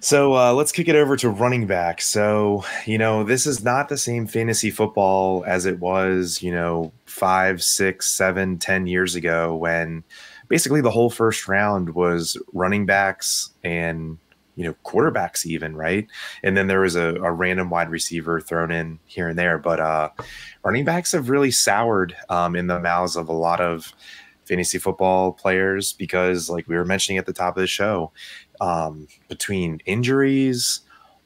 So let's kick it over to running back. So, you know, this is not the same fantasy football as it was, you know, 5, 6, 7, 10 years ago, when basically the whole first round was running backs and, you know, quarterbacks even, right? And then there was a random wide receiver thrown in here and there. But running backs have really soured in the mouths of a lot of fantasy football players because, like we were mentioning at the top of the show, between injuries,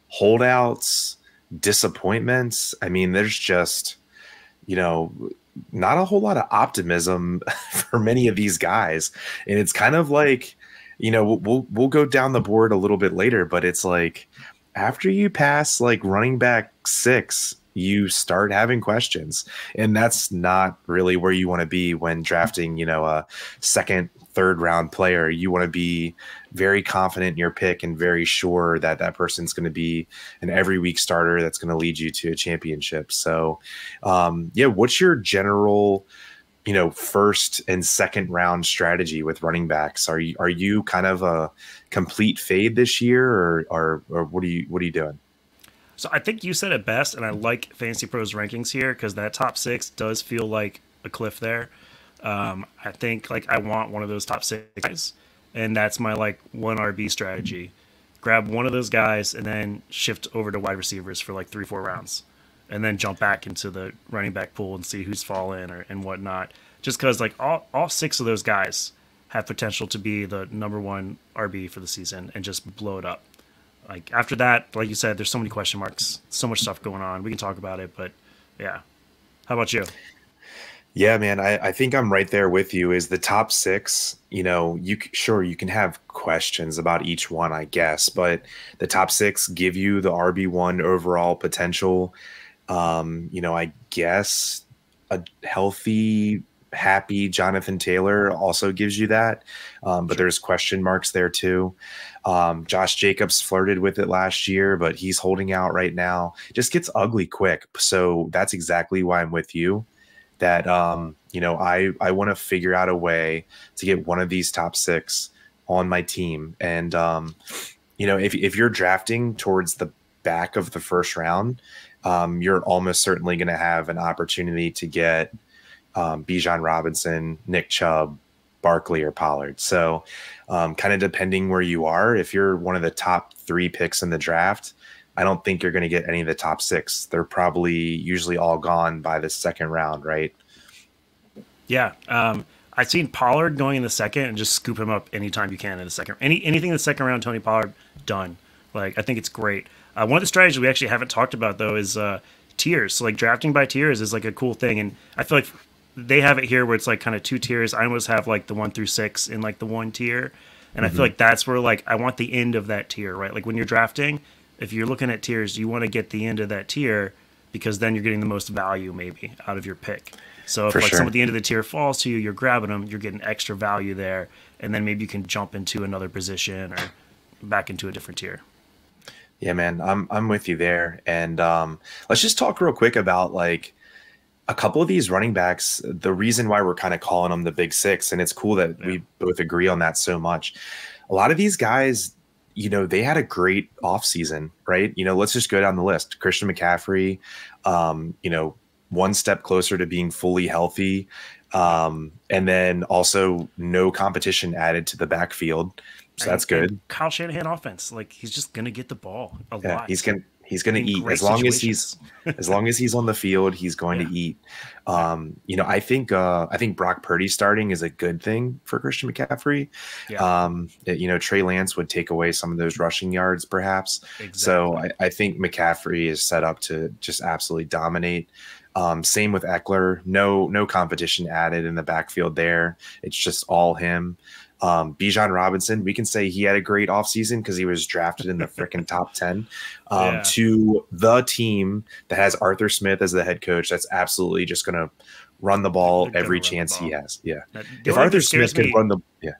holdouts, disappointments, I mean, there's just, you know, not a whole lot of optimism for many of these guys. And it's kind of like, you know, we'll go down the board a little bit later, but it's like after you pass like running back 6, you start having questions, and that's not really where you want to be when drafting, you know, a second, third round player. You want to be very confident in your pick and very sure that that person's going to be an every week starter that's going to lead you to a championship. So, yeah, what's your general, you know, first and second round strategy with running backs? Are you kind of a complete fade this year, or what are you doing? So I think you said it best, and I like Fantasy Pros rankings here because that top 6 does feel like a cliff there. I think like I want one of those top 6 guys, and that's my like one RB strategy. Grab one of those guys and then shift over to wide receivers for like 3-4 rounds, and then jump back into the running back pool and see who's fallen or and whatnot. Just because like all 6 of those guys have potential to be the number 1 RB for the season and just blow it up. Like after that, like you said, there's so many question marks, so much stuff going on. We can talk about it, but yeah. How about you? Yeah, man, I think I'm right there with you. Is the top 6, you know, sure you can have questions about each one, I guess, but the top 6 give you the RB1 overall potential. You know, I guess a healthy, happy Jonathan Taylor also gives you that, but there's question marks there too. Josh Jacobs flirted with it last year, but he's holding out right now. Just gets ugly quick. So that's exactly why I'm with you, that you know, I want to figure out a way to get one of these top 6 on my team. And you know, if you're drafting towards the back of the first round, you're almost certainly going to have an opportunity to get Bijan Robinson, Nick Chubb, Barkley, or Pollard. So kind of depending where you are, if you're one of the top 3 picks in the draft, I don't think you're going to get any of the top 6. They're probably usually all gone by the second round, right? Yeah. I've seen Pollard going in the second, and just scoop him up anytime you can in the second. Anything in the second round, Tony Pollard, done. Like, I think it's great. One of the strategies we actually haven't talked about, though, is tiers. So, like, drafting by tiers is, like, a cool thing. And I feel like they have it here where it's like kind of 2 tiers. I almost have like the 1 through 6 in like the 1 tier. And I feel like that's where like I want the end of that tier, right? Like when you're drafting, if you're looking at tiers, you want to get the end of that tier because then you're getting the most value maybe out of your pick. So if like someone at the end of the tier falls to you, you're grabbing them, you're getting extra value there. And then maybe you can jump into another position or back into a different tier. Yeah, man, I'm with you there. And let's just talk real quick about like, a couple of these running backs, the reason why we're kind of calling them the big 6, and it's cool that we both agree on that so much. A lot of these guys, you know, they had a great offseason, right? You know, let's just go down the list. Christian McCaffrey, you know, one step closer to being fully healthy. And then also no competition added to the backfield. So that's good. Kyle Shanahan offense, like he's just going to get the ball a lot. He's going to eat as long as he's on the field. He's going to eat. You know, I think Brock Purdy starting is a good thing for Christian McCaffrey. Yeah. You know, Trey Lance would take away some of those rushing yards, perhaps. Exactly. So I think McCaffrey is set up to just absolutely dominate. Same with Eckler. No competition added in the backfield there. It's just all him. Bijan Robinson, we can say he had a great offseason because he was drafted in the freaking top 10 to the team that has Arthur Smith as the head coach. That's absolutely just going to run the ball every chance he has. Yeah. If Arthur Smith can run the ball. Yeah.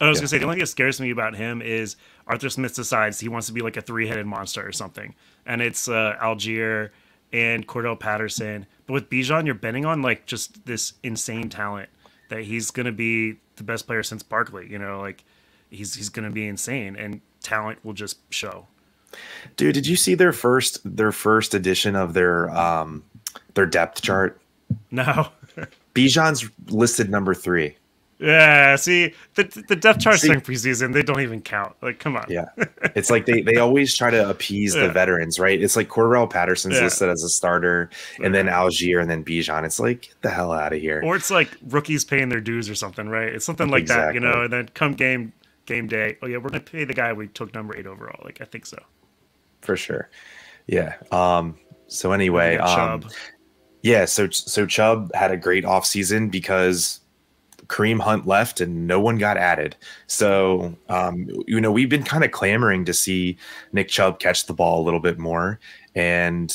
I was going to say, the only thing that scares me about him is Arthur Smith decides he wants to be like a 3-headed monster or something. And it's Algier and Cordell Patterson. But with Bijan, you're betting on like just this insane talent that he's going to be the best player since Barkley, you know, like he's going to be insane. And talent will just show. Dude, did you see their first edition of their depth chart? No. Bijan's listed number 3. Yeah, see, the depth charts during preseason, they don't even count. Like, come on. Yeah. It's like they always try to appease the veterans, right? It's like Cordarrelle Patterson's listed as a starter, and then Algier, and then Bijan. It's like, get the hell out of here. Or it's like rookies paying their dues or something, right? It's something like that, you know, and then come game day, oh, yeah, we're going to pay the guy we took number 8 overall. Like, I think so. For sure. Yeah. So anyway, Chubb. Yeah, so Chubb had a great offseason because Kareem Hunt left and no one got added. So, you know, we've been kind of clamoring to see Nick Chubb catch the ball a little bit more. And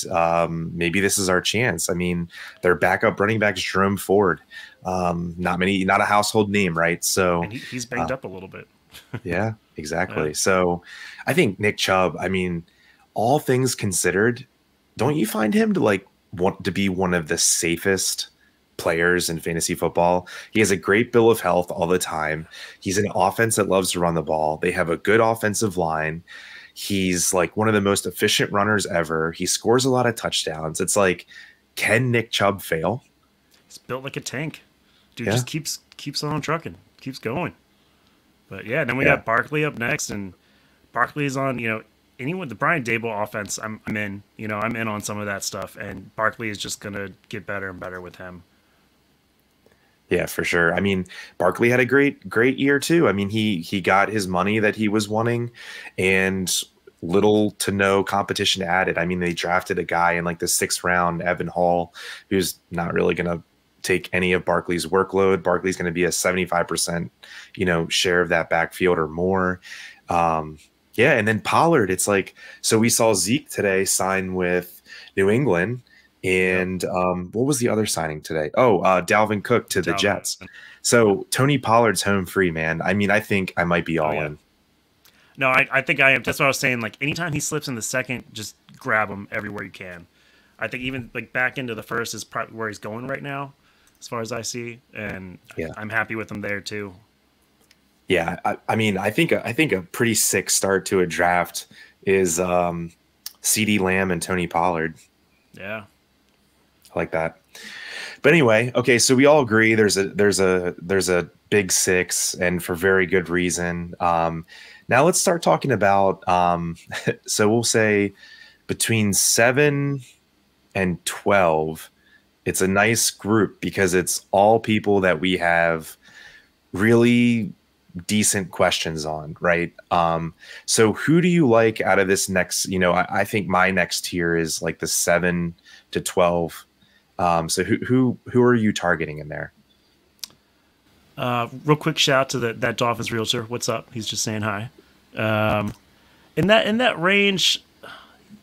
maybe this is our chance. I mean, their backup running back is Jerome Ford. Not a household name, right? So and he's banged up a little bit. Yeah, exactly. Yeah. So I think Nick Chubb, I mean, all things considered, don't you find him to want to be one of the safest players in fantasy football? He has a great bill of health all the time. He's an offense that loves to run the ball. They have a good offensive line. He's like one of the most efficient runners ever. He scores a lot of touchdowns. It's like, can Nick Chubb fail? He's built like a tank. Dude just keeps on trucking, keeps going. But yeah, then we got Barkley up next, and Barkley's on, you know, anyone, the Brian Daboll offense, I'm in. You know, I'm in on some of that stuff, and Barkley is just gonna get better and better with him. Yeah, for sure. I mean, Barkley had a great year too. I mean, he got his money that he was wanting, and little to no competition added. I mean, they drafted a guy in like the 6th round, Evan Hall, who's not really gonna take any of Barkley's workload. Barkley's gonna be a 75%, you know, share of that backfield or more. Yeah, and then Pollard, it's like, so we saw Zeke today sign with New England, and what was the other signing today? Oh, Dalvin Cook to the Jets. So Tony Pollard's home free, man. I mean, I think I might be all in. No, I think I am. That's what I was saying. Like, anytime he slips in the 2nd, just grab him everywhere you can. I think even like back into the 1st is probably where he's going right now, as far as I see. And I'm happy with him there too. Yeah, I mean, I think a pretty sick start to a draft is CeeDee Lamb and Tony Pollard. Yeah, I like that. But anyway, okay, so we all agree there's a big 6, and for very good reason. Now let's start talking about. So we'll say between 7 and 12, it's a nice group because it's all people that we have really decent questions on, right? So who do you like out of this next, you know, I think my next tier is like the 7 to 12. So who are you targeting in there? Real quick shout out to that Dolphins realtor. What's up? He's just saying hi. In that range,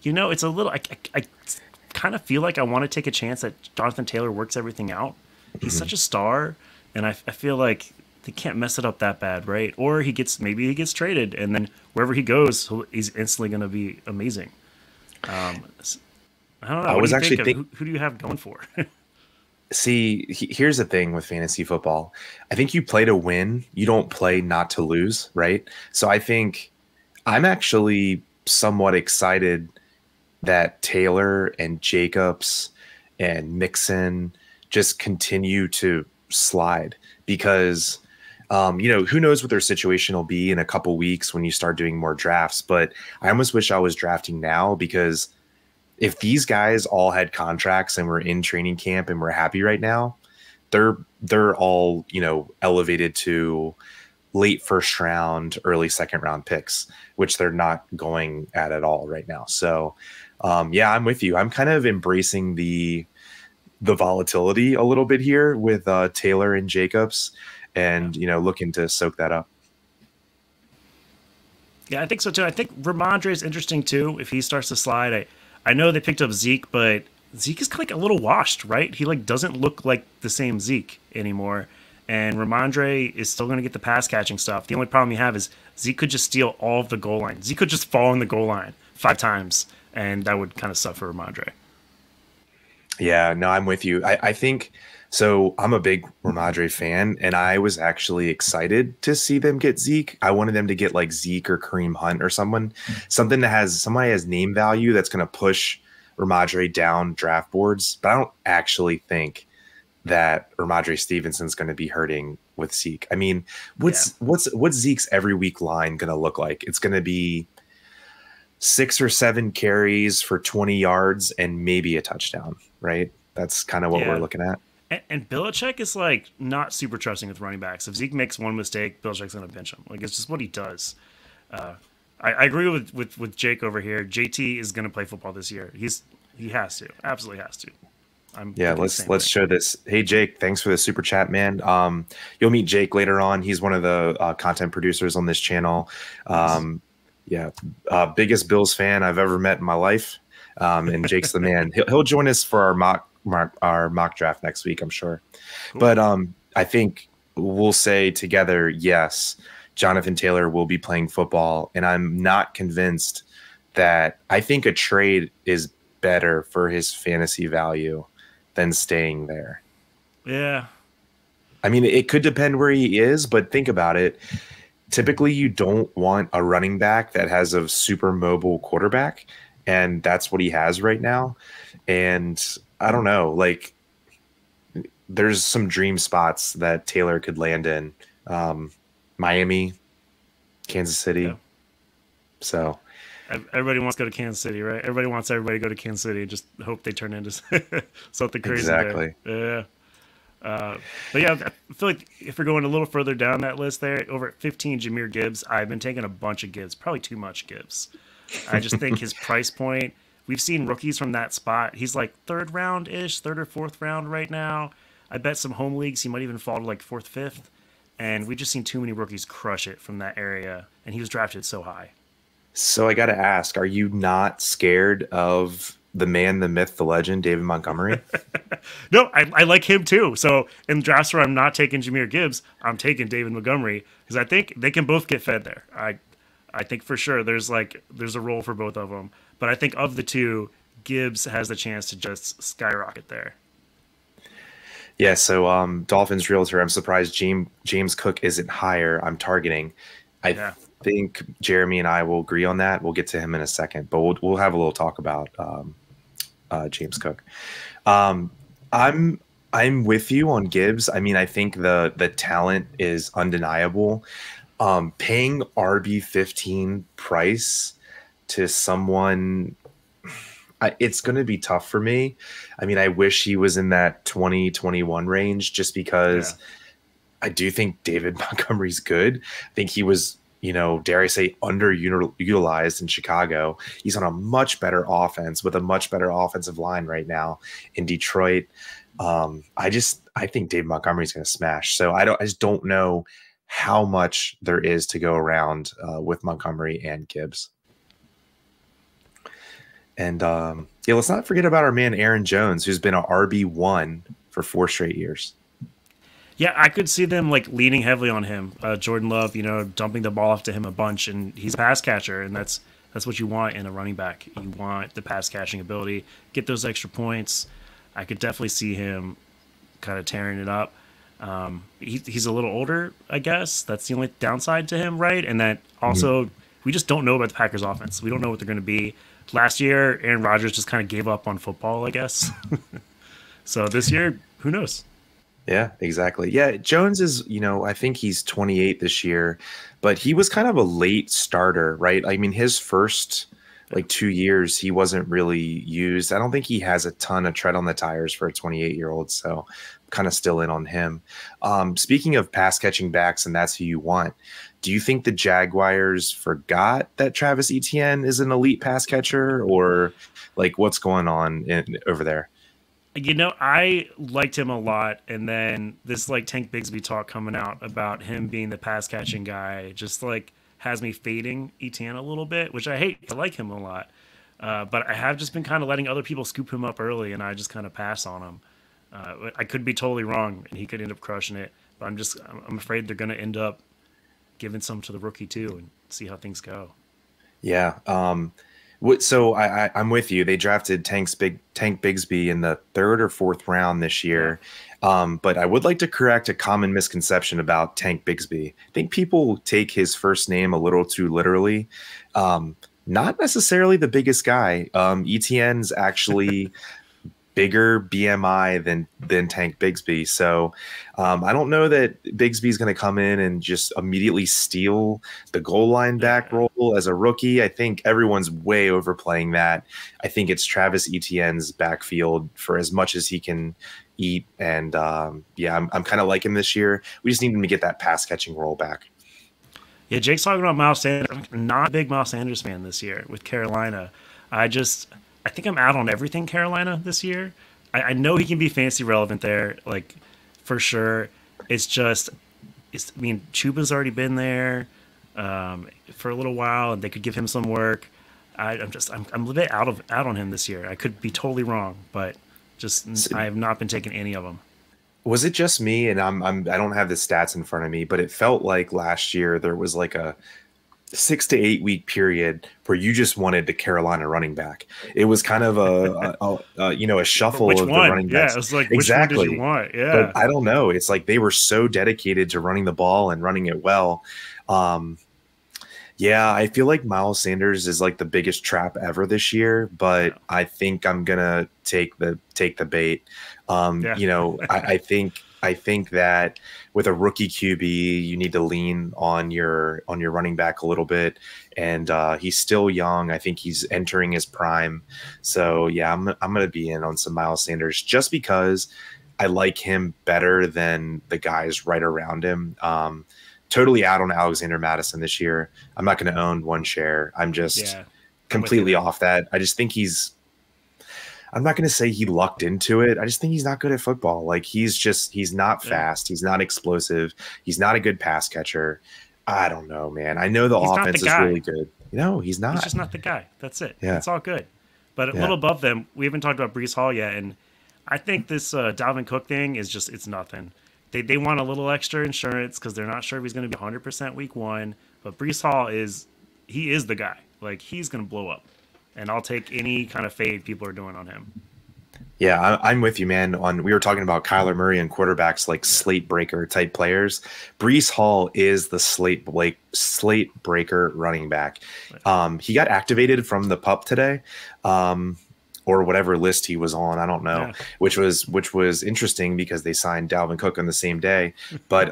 you know, it's a little, I kind of feel like I want to take a chance that Jonathan Taylor works everything out. He's such a star, and I feel like they can't mess it up that bad, right? Or maybe he gets traded, and then wherever he goes, he's instantly going to be amazing. I don't know. I was actually thinking, who do you have going for? See, here's the thing with fantasy football. I think you play to win. You don't play not to lose, right? So I think I'm actually somewhat excited that Taylor and Jacobs and Mixon just continue to slide because – you know, who knows what their situation will be in a couple weeks when you start doing more drafts. But I almost wish I was drafting now, because if these guys all had contracts and were in training camp and were happy right now, they're all, you know, elevated to late 1st round, early 2nd round picks, which they're not going at all right now. So, yeah, I'm with you. I'm kind of embracing the volatility a little bit here with Taylor and Jacobs, and, you know, looking to soak that up. Yeah, I think so too. I think Rhamondre is interesting too. If he starts to slide, I know they picked up Zeke, but Zeke is kind of like a little washed, right? He like doesn't look like the same Zeke anymore. And Rhamondre is still going to get the pass catching stuff. The only problem you have is Zeke could just steal all of the goal line. Zeke could just fall on the goal line 5 times, and that would kind of suck for Rhamondre. Yeah, no, I'm with you. I think So I'm a big Rhamondre fan, and I was actually excited to see them get Zeke. I wanted them to get like Zeke or Kareem Hunt or something that has name value that's going to push Rhamondre down draft boards. But I don't actually think that Rhamondre Stevenson's going to be hurting with Zeke. I mean, what's Zeke's every week line going to look like? It's going to be 6 or 7 carries for 20 yards and maybe a touchdown, right? That's kind of what we're looking at. And Belichick is like not super trusting with running backs. If Zeke makes one mistake, Belichick's going to bench him. Like, it's just what he does. I agree with Jake over here. JT is going to play football this year. He has to, absolutely has to. Let's show this. Hey, Jake, thanks for the super chat, man. You'll meet Jake later on. He's one of the content producers on this channel. Biggest Bills fan I've ever met in my life. And Jake's the man. He'll join us for our mock draft next week, I'm sure. Cool. But I think we'll say together, yes, Jonathan Taylor will be playing football, and I'm not convinced that I think a trade is better for his fantasy value than staying there. Yeah. I mean, it could depend where he is, but think about it. Typically, you don't want a running back that has a super mobile quarterback, and that's what he has right now. And I don't know, like, there's some dream spots that Taylor could land in. Miami, Kansas City. Yeah. So everybody wants to go to Kansas City, right? Everybody wants everybody to go to Kansas City and just hope they turn into something crazy. Exactly. There. Yeah. But yeah, I feel like if we're going a little further down that list there, over at 15, Jahmyr Gibbs. I've been taking a bunch of Gibbs, probably too much Gibbs. I just think his price point, we've seen rookies from that spot. He's like third round-ish, 3rd or 4th round right now. I bet some home leagues he might even fall to like 4th, 5th. And we've just seen too many rookies crush it from that area. And he was drafted so high. So I got to ask, are you not scared of the man, the myth, the legend, David Montgomery? No, I like him too. So in drafts where I'm not taking Jahmyr Gibbs, I'm taking David Montgomery because I think they can both get fed there. I think for sure there's a role for both of them. But I think of the two, Gibbs has the chance to just skyrocket there. Yeah, so Dolphins Realtor, I'm surprised James Cook isn't higher. I'm targeting. I think Jeremy and I will agree on that. We'll get to him in a second, but we'll have a little talk about James Cook. I'm with you on Gibbs. I mean, I think the talent is undeniable. Paying RB15 price to someone, it's going to be tough for me. I mean, I wish he was in that 20-21 range just because I do think David Montgomery's good. I think he was, dare I say, underutilized in Chicago. He's on a much better offense with a much better offensive line right now in Detroit. I think David Montgomery's going to smash. So I just don't know how much there is to go around with Montgomery and Gibbs. And let's not forget about our man Aaron Jones, who's been an RB1 for 4 straight years. Yeah, I could see them like leaning heavily on him. Jordan Love, dumping the ball off to him a bunch, and he's a pass catcher, and that's what you want in a running back. You want the pass catching ability, get those extra points. I could definitely see him kind of tearing it up. He's a little older, I guess. That's the only downside to him, right? And that also, we just don't know about the Packers offense. We don't know what they're going to be. Last year, Aaron Rodgers just kind of gave up on football, I guess. So this year, who knows? Yeah, exactly. Yeah, Jones is, I think he's 28 this year, but he was kind of a late starter, right? I mean, his first like 2 years, he wasn't really used. I don't think he has a ton of tread on the tires for a 28-year-old, so I'm kind of still in on him. Speaking of pass-catching backs, and that's who you want, do you think the Jaguars forgot that Travis Etienne is an elite pass catcher, or like what's going on over there? I liked him a lot, and then this like Tank Bigsby talk coming out about him being the pass catching guy just like has me fading Etienne a little bit, which I hate. I like him a lot, but I have just been kind of letting other people scoop him up early, and I just kind of pass on him. I could be totally wrong, and he could end up crushing it, but I'm afraid they're going to end up giving some to the rookie too and see how things go. Yeah. So I'm with you. They drafted Tank Bigsby in the 3rd or 4th round this year. But I would like to correct a common misconception about Tank Bigsby. I think people take his first name a little too literally. Not necessarily the biggest guy. ETN's actually bigger BMI than Tank Bigsby. So I don't know that Bigsby's going to come in and just immediately steal the goal line back role as a rookie. I think everyone's way overplaying that. I think it's Travis Etienne's backfield for as much as he can eat. And yeah, I'm kind of like him this year. We just need him to get that pass catching role back. Yeah, Jake's talking about Miles Sanders. I'm not a big Miles Sanders fan this year with Carolina. I think I'm out on everything Carolina this year. I know he can be fantasy relevant there, like for sure. It's just, I mean, Chuba's already been there for a little while, and they could give him some work. I'm a bit out on him this year. I could be totally wrong, but I have not been taking any of them. Was it just me? And I don't have the stats in front of me, but it felt like last year there was like a 6 to 8 week period where you just wanted the Carolina running back. It was kind of a shuffle of the running backs. Yeah, it was like, exactly. Which one did you want? Yeah, but I don't know. It's like they were so dedicated to running the ball and running it well. Yeah, I feel like Miles Sanders is like the biggest trap ever this year, but I think I'm gonna take the bait. Yeah. You know, I think that with a rookie QB, you need to lean on your running back a little bit, and he's still young. I think he's entering his prime. So yeah, I'm gonna be in on some Miles Sanders just because I like him better than the guys right around him. Totally out on Alexander Mattison this year. I'm not going to own one share. I'm just completely off that. I just think I'm not going to say he lucked into it. I just think he's not good at football. Like he's not fast. He's not explosive. He's not a good pass catcher. I don't know, man. I know the offense is really good. No, he's not. He's just not the guy. That's it. Yeah. It's all good. But a little above them, we haven't talked about Breece Hall yet. And I think this Dalvin Cook thing is just, it's nothing. They want a little extra insurance because they're not sure if he's going to be 100% week one. But Breece Hall is the guy. Like, he's going to blow up. And I'll take any kind of fade people are doing on him. Yeah, I'm with you, man. We were talking about Kyler Murray and quarterbacks like slate breaker type players. Breece Hall is the slate breaker running back. He got activated from the PUP today. Or whatever list he was on, I don't know, which was interesting because they signed Dalvin Cook on the same day. But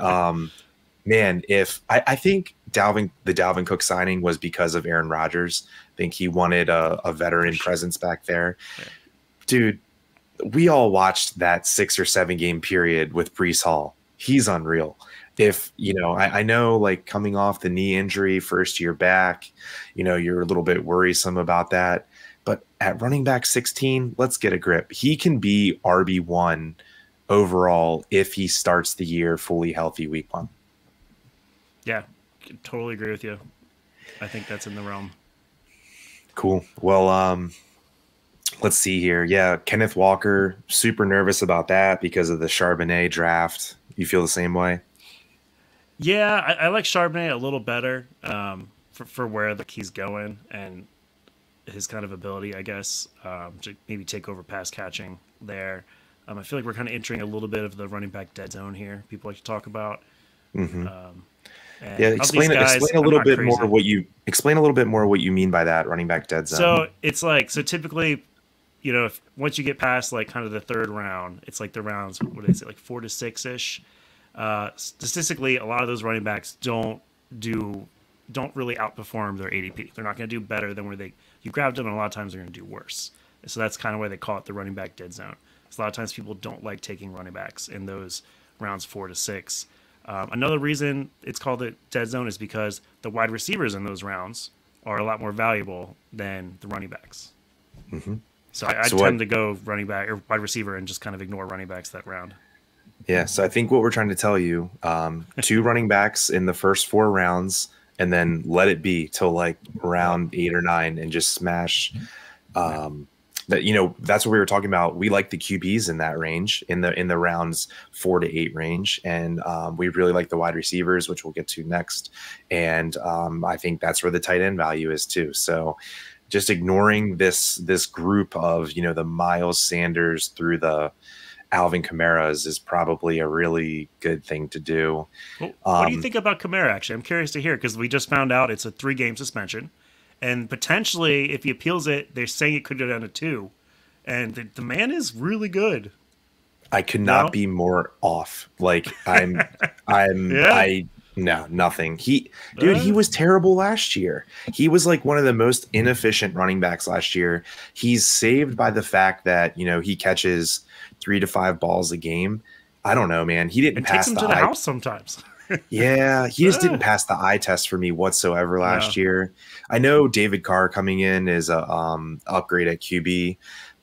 man, I think the Dalvin Cook signing was because of Aaron Rodgers. I think he wanted a veteran presence back there. Yeah. Dude, we all watched that 6 or 7 game period with Breece Hall. He's unreal. If, you know, I know, like, coming off the knee injury, first year back, you know, you're a little bit worrisome about that. But at running back 16, let's get a grip. He can be RB1 overall if he starts the year fully healthy week one. Yeah, totally agree with you. I think that's in the realm. Cool. Well, let's see here. Yeah, Kenneth Walker, super nervous about that because of the Charbonnet draft. You feel the same way? Yeah, I like Charbonnet a little better for where he's going and his kind of ability, I guess, to maybe take over pass catching there. I feel like we're kind of entering a little bit of the running back dead zone here. People like to talk about. Mm-hmm. Yeah, explain a little bit more what you mean by that running back dead zone. So it's like, so typically, you know, once you get past like kind of the third round, it's like the rounds, what is it, like 4 to 6 ish. Statistically, a lot of those running backs don't really outperform their ADP. They're not going to do better than where you grabbed them, and a lot of times they're going to do worse. So that's kind of why they call it the running back dead zone. So a lot of times people don't like taking running backs in those rounds 4 to 6. Another reason it's called the dead zone is because the wide receivers in those rounds are a lot more valuable than the running backs. Mm-hmm. So I tend to go running back or wide receiver and just kind of ignore running backs that round. Yeah, so I think what we're trying to tell you, 2 running backs in the first 4 rounds, and then let it be till like round 8 or 9 and just smash. That, you know, that's what we were talking about. We like the QBs in that range, in the rounds 4 to 8 range. And we really like the wide receivers, which we'll get to next. And I think that's where the tight end value is too. So just ignoring this group of, you know, the Miles Sanders through the Alvin Kamara is probably a really good thing to do. What do you think about Kamara, actually? I'm curious to hear, because we just found out it's a 3-game suspension. And potentially, if he appeals it, they're saying it could go down to 2. And the man is really good. I could not be more off. Like, no, nothing. He was terrible last year. He was like one of the most inefficient running backs last year. He's saved by the fact that, you know, he catches 3 to 5 balls a game. I don't know, man. He didn't pass the house sometimes. Yeah, he just didn't pass the eye test for me whatsoever last year. I know David Carr coming in is a upgrade at QB,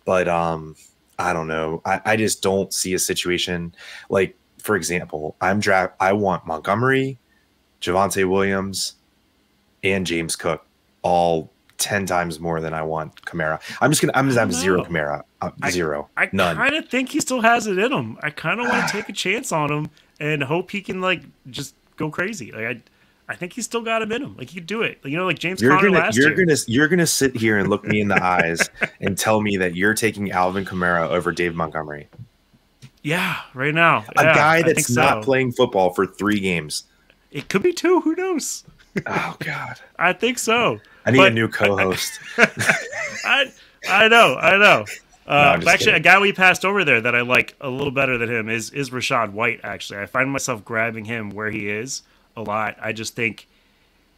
but I don't know. I just don't see a situation like, for example, I want Montgomery, Javonte Williams, and James Cook all 10 times more than I want Kamara. I'm just gonna have zero Kamara, zero. None. I kind of think he still has it in him. I kind of want to take a chance on him and hope he can like just go crazy. Like I think he's still got him in him. Like he could do it. Like, you know, like James Conner last year. You're gonna sit here and look me in the eyes and tell me that you're taking Alvin Kamara over Dave Montgomery. Yeah, right now. A guy that's not playing football for 3 games. It could be 2. Who knows? Oh, God. I think so. I need a new co-host. I know. No, actually, a guy we passed over there that I like a little better than him is Rashad White, actually. I find myself grabbing him where he is a lot. I just think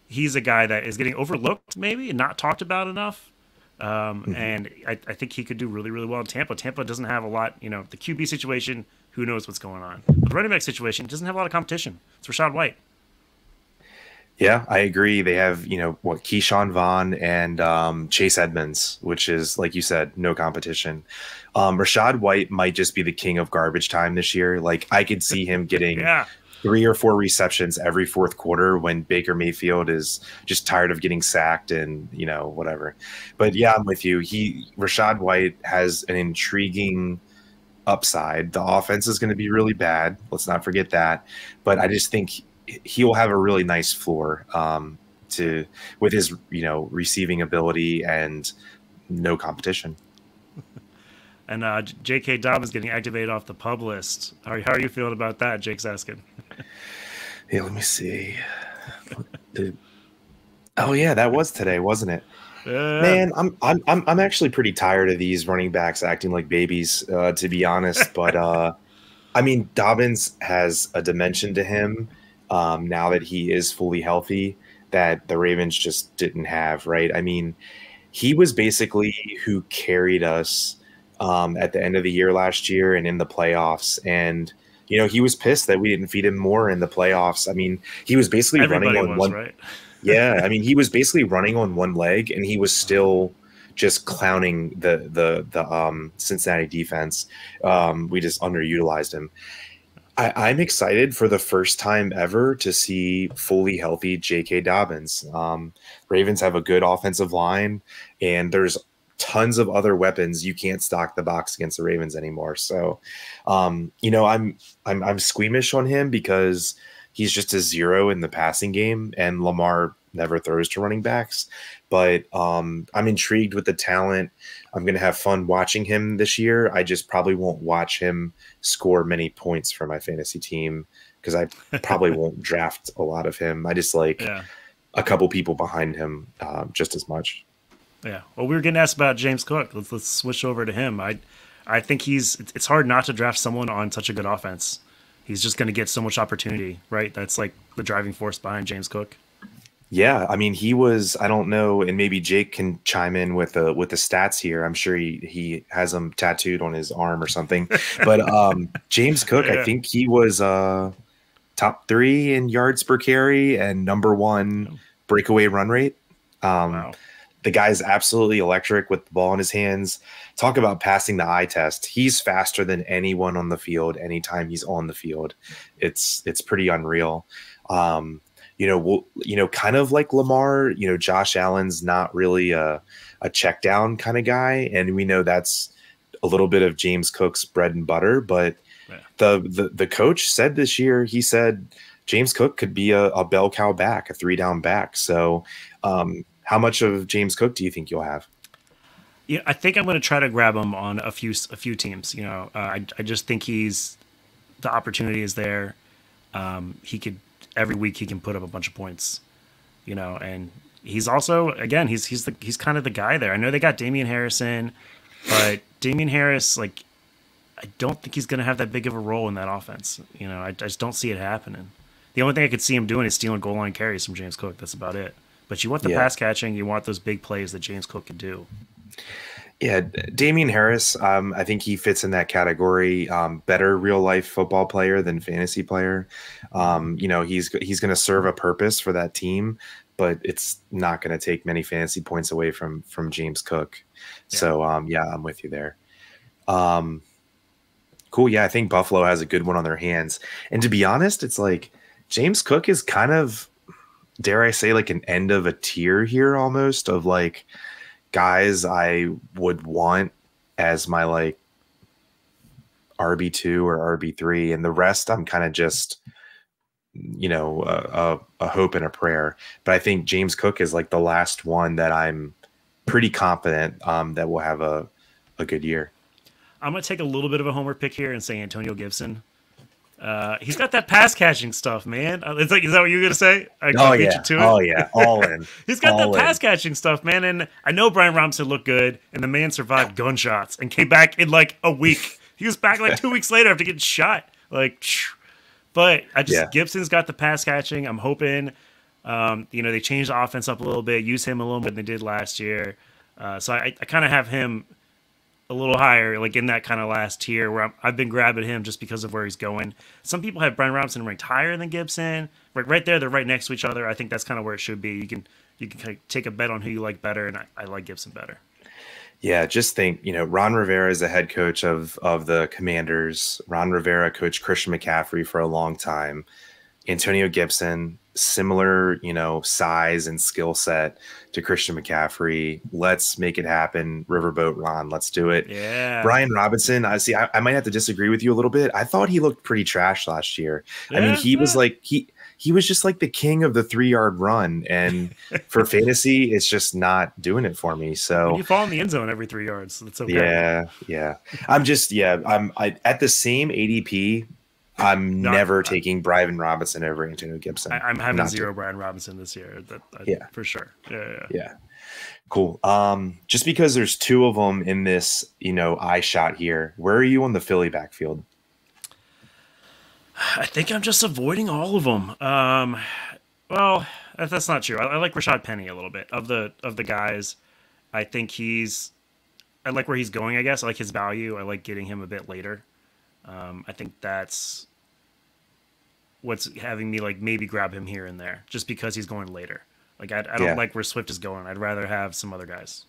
he's a guy that is getting overlooked maybe and not talked about enough. And I think he could do really, really well in Tampa. Tampa doesn't have a lot, you know, the QB situation, who knows what's going on. But the running back situation doesn't have a lot of competition. It's Rashad White. Yeah, I agree. They have, you know, what, Keyshawn Vaughn and Chase Edmonds, which is, like you said, no competition. Rashad White might just be the king of garbage time this year. Like, I could see him getting 3 or 4 receptions every fourth quarter when Baker Mayfield is just tired of getting sacked and, you know, whatever. But yeah, I'm with you. Rashad White has an intriguing upside. The offense is going to be really bad. Let's not forget that. But I just think he will have a really nice floor with his, you know, receiving ability and no competition. And J.K. Dobbins getting activated off the PUB list. How are you feeling about that? Jake's asking. Hey, let me see. Oh yeah, that was today, wasn't it? Man, I'm actually pretty tired of these running backs acting like babies, to be honest. But I mean, Dobbins has a dimension to him now that he is fully healthy that the Ravens just didn't have, right? I mean, he was basically who carried us at the end of the year last year and in the playoffs. And, you know, he was pissed that we didn't feed him more in the playoffs. I mean, he was basically running on one. Right? Yeah. I mean, he was basically running on one leg and he was still just clowning the Cincinnati defense. We just underutilized him. I'm excited for the first time ever to see fully healthy J.K. Dobbins. Ravens have a good offensive line and there's tons of other weapons. You can't stock the box against the Ravens anymore. So, you know, I'm squeamish on him because he's just a zero in the passing game and Lamar never throws to running backs, but I'm intrigued with the talent. I'm going to have fun watching him this year. I just probably won't watch him score many points for my fantasy team because I probably won't draft a lot of him. I just like a couple people behind him just as much. Yeah. Well, we were getting asked about James Cook. Let's switch over to him. I think it's hard not to draft someone on such a good offense. He's just going to get so much opportunity, right? That's like the driving force behind James Cook. Yeah. I mean, he was, I don't know. And maybe Jake can chime in with the stats here. I'm sure he has them tattooed on his arm or something, but James Cook, I think he was top 3 in yards per carry and #1 breakaway run rate. Wow. The guy's absolutely electric with the ball in his hands. Talk about passing the eye test. He's faster than anyone on the field anytime he's on the field. It's pretty unreal. You know, kind of like Lamar, you know, Josh Allen's not really a check down kind of guy. And we know that's a little bit of James Cook's bread and butter. But the coach said this year, he said James Cook could be a bell cow back, a 3-down back. So, how much of James Cook do you think you'll have? Yeah, I think I'm going to try to grab him on a few teams. You know, I just think the opportunity is there. He could every week he can put up a bunch of points. You know, and he's also again he's kind of the guy there. I know they got Damien Harris in, but Damien Harris, like, I don't think he's going to have that big of a role in that offense. You know, I just don't see it happening. The only thing I could see him doing is stealing goal line carries from James Cook. That's about it. But you want the pass catching, you want those big plays that James Cook could do. Yeah, Damien Harris, I think he fits in that category. Better real life football player than fantasy player. You know, he's going to serve a purpose for that team, but it's not going to take many fantasy points away from James Cook. Yeah. So yeah, I'm with you there. Cool. Yeah, I think Buffalo has a good one on their hands. And to be honest, it's like James Cook is kind of, dare I say, like an end of a tier here almost of like guys I would want as my like RB2 or RB3. And the rest I'm kind of just, you know, a hope and a prayer. But I think James Cook is like the last one that I'm pretty confident that will have a good year. I'm going to take a little bit of a homer pick here and say Antonio Gibson. He's got that pass catching stuff, man. It's like, is that what you're going to say? Oh, yeah. All in. He's got that pass catching stuff, man. And I know Brian Robinson looked good, and the man survived gunshots and came back in like a week. He was back like 2 weeks later after getting shot. Like, but I just, Gibson's got the pass catching. I'm hoping, you know, they changed the offense up a little bit, use him a little bit than they did last year. So I kind of have him a little higher, like in that kind of last tier where I've been grabbing him just because of where he's going. Some people have Brian Robinson ranked higher than Gibson. Right there, they're right next to each other. I think that's kind of where it should be. You can kind of take a bet on who you like better, and I like Gibson better. Yeah, just think, you know, Ron Rivera is the head coach of the Commanders. Ron Rivera coached Christian McCaffrey for a long time. Antonio Gibson, similar, you know, size and skill set to Christian McCaffrey. Let's make it happen. Riverboat Ron, let's do it. Yeah. Brian Robinson, I might have to disagree with you a little bit. I thought he looked pretty trash last year. Yeah, I mean, he was like, he was just like the king of the 3-yard run. And for fantasy, it's just not doing it for me. So when you fall in the end zone every 3 yards. So that's okay. Yeah. Yeah. I'm at the same ADP. I'm never taking Brian Robinson over Antonio Gibson. I'm having zero Brian Robinson this year. Yeah, for sure. Yeah. Cool. Just because there's two of them in this, you know, eye shot here. Where are you on the Philly backfield? I think I'm just avoiding all of them. Well, that's not true. I like Rashad Penny a little bit of the guys. I think I like where he's going. I guess I like his value. I like getting him a bit later. I think that's what's having me like maybe grab him here and there just because he's going later. Like I don't like where Swift is going. I'd rather have some other guys.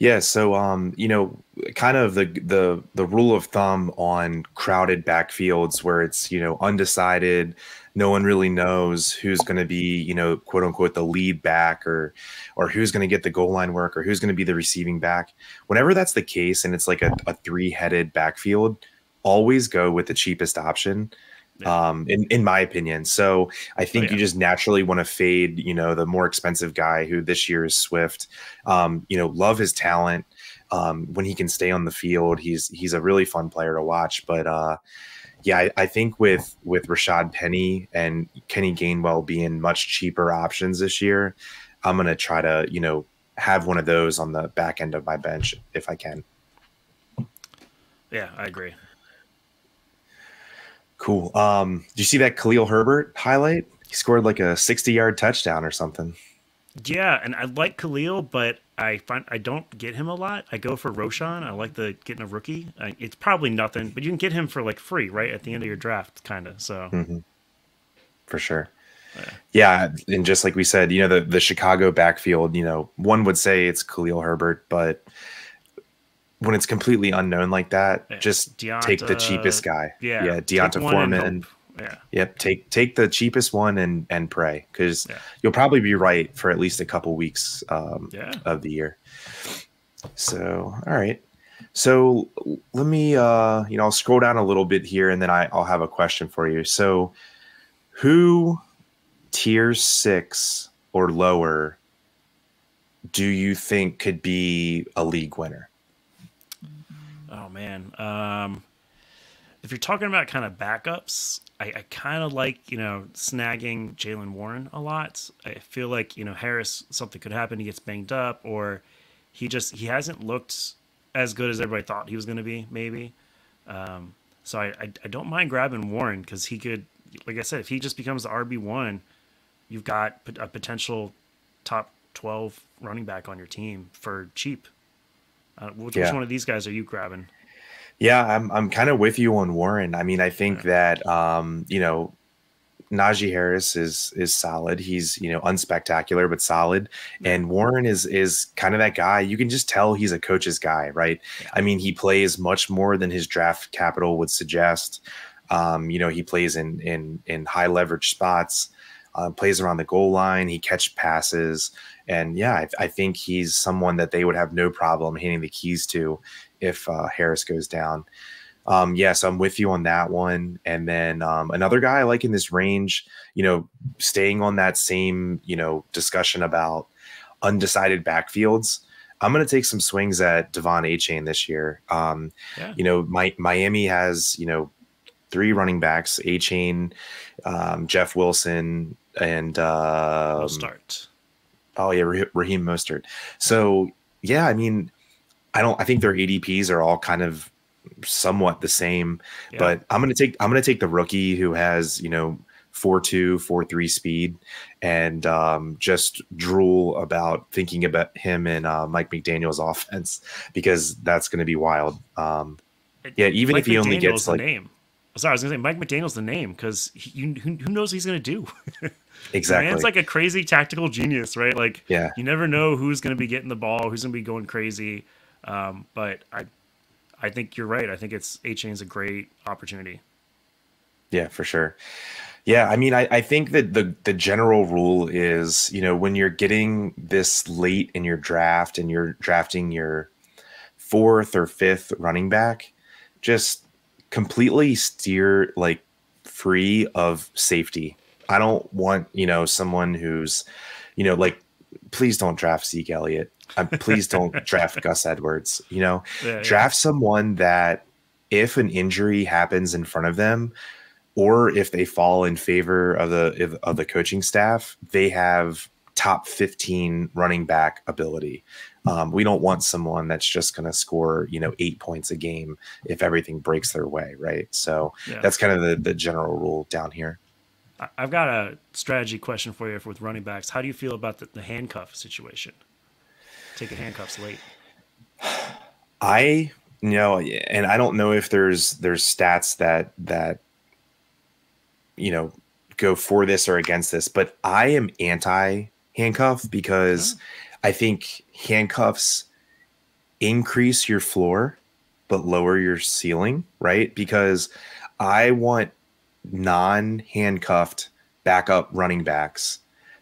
Yeah. So, you know, kind of the rule of thumb on crowded backfields where it's, you know, undecided, no one really knows who's going to be, you know, quote unquote, the lead back or who's going to get the goal line work or who's going to be the receiving back. Whenever that's the case, and it's like a three-headed backfield, always go with the cheapest option, in my opinion. So I think you just naturally want to fade, you know, the more expensive guy who this year is Swift. You know, love his talent. When he can stay on the field, he's a really fun player to watch. But yeah, I think with Rashad Penny and Kenny Gainwell being much cheaper options this year, I'm gonna try to, you know, have one of those on the back end of my bench if I can. Yeah, I agree. Cool. Did you see that Khalil Herbert highlight? He scored like a 60-yard touchdown or something. Yeah, and I like Khalil, but I don't get him a lot. I go for Roshan. I like getting a rookie. It's probably nothing, but you can get him for like free, right, at the end of your draft, kind of. So for sure. Yeah, and just like we said, you know, the Chicago backfield, you know, one would say it's Khalil Herbert, but when it's completely unknown like that, just take the cheapest guy. Yeah, Deonta Foreman. Yep, take the cheapest one and pray, because you'll probably be right for at least a couple weeks of the year. So, all right. So let me, you know, I'll scroll down a little bit here, and then I'll have a question for you. So who tier 6 or lower do you think could be a league winner? Oh, man. If you're talking about kind of backups, I kind of like, snagging Jalen Warren a lot. I feel like, Harris, something could happen. He gets banged up, or he hasn't looked as good as everybody thought he was going to be, maybe. So I don't mind grabbing Warren, because he could, like I said, if he just becomes the RB1, you've got a potential top 12 running back on your team for cheap. Which one of these guys are you grabbing? Yeah, I'm kind of with you on Warren. I mean, I think that Najee Harris is solid. He's, unspectacular but solid. And Warren is kind of that guy. You can just tell he's a coach's guy, right? Yeah. I mean, he plays much more than his draft capital would suggest. He plays in high leverage spots. Plays around the goal line. He catch passes. And yeah, I think he's someone that they would have no problem handing the keys to if Harris goes down. So I'm with you on that one. And then another guy I like in this range, staying on that same, discussion about undecided backfields, I'm going to take some swings at Devon Achane this year. Miami has, 3 running backs, Achane, Jeff Wilson, and Mostert. Raheem Mostert. So yeah, I mean, I think their ADPs are all kind of somewhat the same, but I'm gonna take the rookie who has 4.2, 4.3 speed, and just drool about thinking about him and Mike McDaniel's offense, because that's gonna be wild. Even Mike if he only gets like. Name. Sorry, I was going to say Mike McDaniel's the name, because who knows what he's going to do? Exactly. Man's like a crazy tactical genius, right? Like, you never know who's going to be getting the ball, who's going to be going crazy. But I think you're right. I think Achane's a great opportunity. Yeah, for sure. Yeah, I mean, I think that the general rule is, when you're getting this late in your draft and you're drafting your 4th or 5th running back, just – completely steer free of safety. I don't want, someone who's, please don't draft Zeke Elliott. Please don't draft Gus Edwards, draft someone that if an injury happens in front of them, or if they fall in favor of the coaching staff, they have top 15 running back ability. We don't want someone that's just going to score, 8 points a game if everything breaks their way, right? So that's kind of the general rule down here. I've got a strategy question for you with running backs. How do you feel about the handcuff situation? Taking handcuffs late. And I don't know if there's stats that go for this or against this, but I am anti-handcuff, because I think handcuffs increase your floor but lower your ceiling, right? Because I want non-handcuffed backup running backs,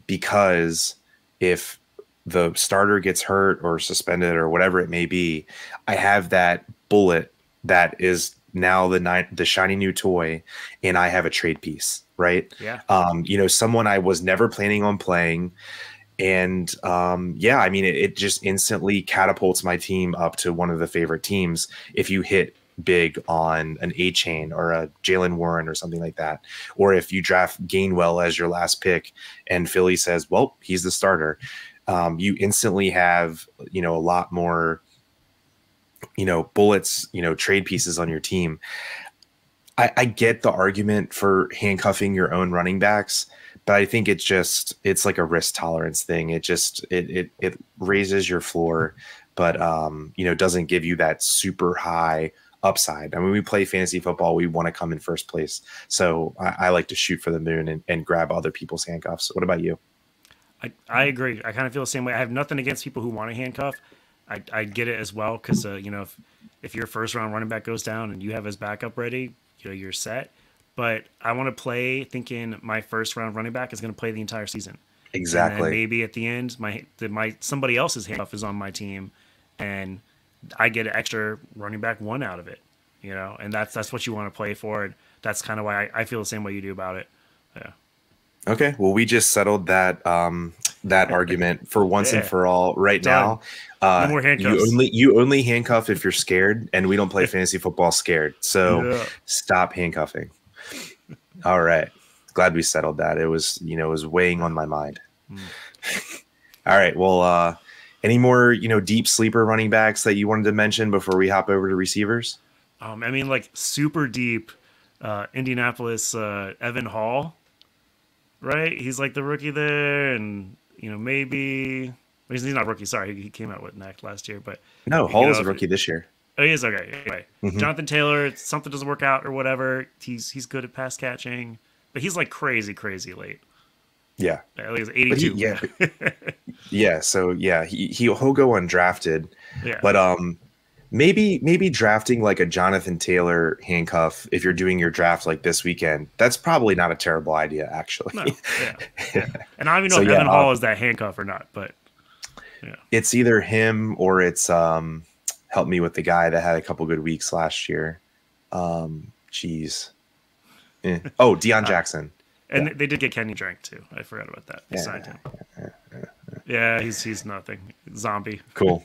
because if the starter gets hurt or suspended or whatever it may be, I have that bullet that is now the shiny new toy, and I have a trade piece, right? Someone I was never planning on playing. And I mean, it just instantly catapults my team up to one of the favorite teams if you hit big on an Achane or a Jalen Warren or something like that. Or if you draft Gainwell as your last pick and Philly says, well, he's the starter, you instantly have, a lot more, bullets, trade pieces on your team. I get the argument for handcuffing your own running backs, but I think it's like a risk tolerance thing. It raises your floor, but doesn't give you that super high upside. I mean, we play fantasy football, we want to come in first place. So I like to shoot for the moon and grab other people's handcuffs. What about you? I agree. I kind of feel the same way. I have nothing against people who want to handcuff. I get it as well, because if your first round running back goes down and you have his backup ready, you're set. But I want to play thinking my first round running back is going to play the entire season. Exactly. And maybe at the end, my somebody else's handoff is on my team, and I get an extra running back one out of it. And that's what you want to play for. And that's kind of why I feel the same way you do about it. Yeah. Okay. Well, we just settled that that argument for once and for all right now. No more handcuffs. You only handcuff if you're scared, and we don't play fantasy football scared. So stop handcuffing. All right. Glad we settled that. It was, you know, it was weighing on my mind. All right. Well, any more, you know, deep sleeper running backs that you wanted to mention before we hop over to receivers? I mean, like super deep, Indianapolis, Evan Hall, right? He's like the rookie there, and you know, maybe he's not rookie. Sorry, he came out with NAC last year, but no, Hall is a rookie this year. Oh, he is okay. Anyway, Jonathan Taylor, something doesn't work out or whatever. He's good at pass catching, but he's like crazy late. Yeah, I think it's 82. He'll go undrafted. Yeah. But maybe drafting like a Jonathan Taylor handcuff if you're doing your draft like this weekend. That's probably not a terrible idea, actually. No. Yeah. And I don't even know if Evan Hall is that handcuff or not, but it's either him or it's help me with the guy that had a couple good weeks last year. Deion Jackson. And they did get Kenny Drank too. I forgot about that. They signed him. Yeah, he's nothing. Zombie. Cool.